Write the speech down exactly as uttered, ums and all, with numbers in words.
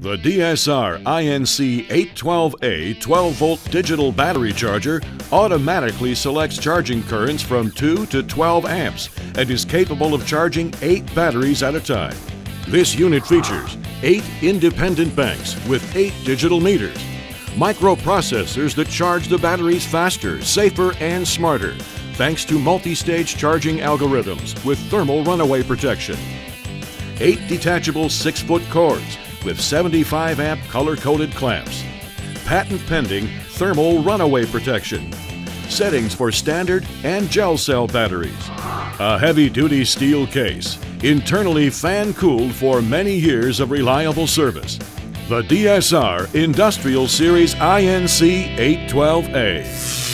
The D S R I N C eight twelve A twelve volt digital battery charger automatically selects charging currents from two to twelve amps and is capable of charging eight batteries at a time. This unit features eight independent banks with eight digital meters, microprocessors that charge the batteries faster, safer, and smarter, thanks to multi-stage charging algorithms with thermal runaway protection, eight detachable six foot cords with seventy-five amp color-coded clamps, patent-pending thermal runaway protection, settings for standard and gel cell batteries, a heavy-duty steel case, internally fan-cooled for many years of reliable service. The D S R Industrial Series I N C eight twelve A.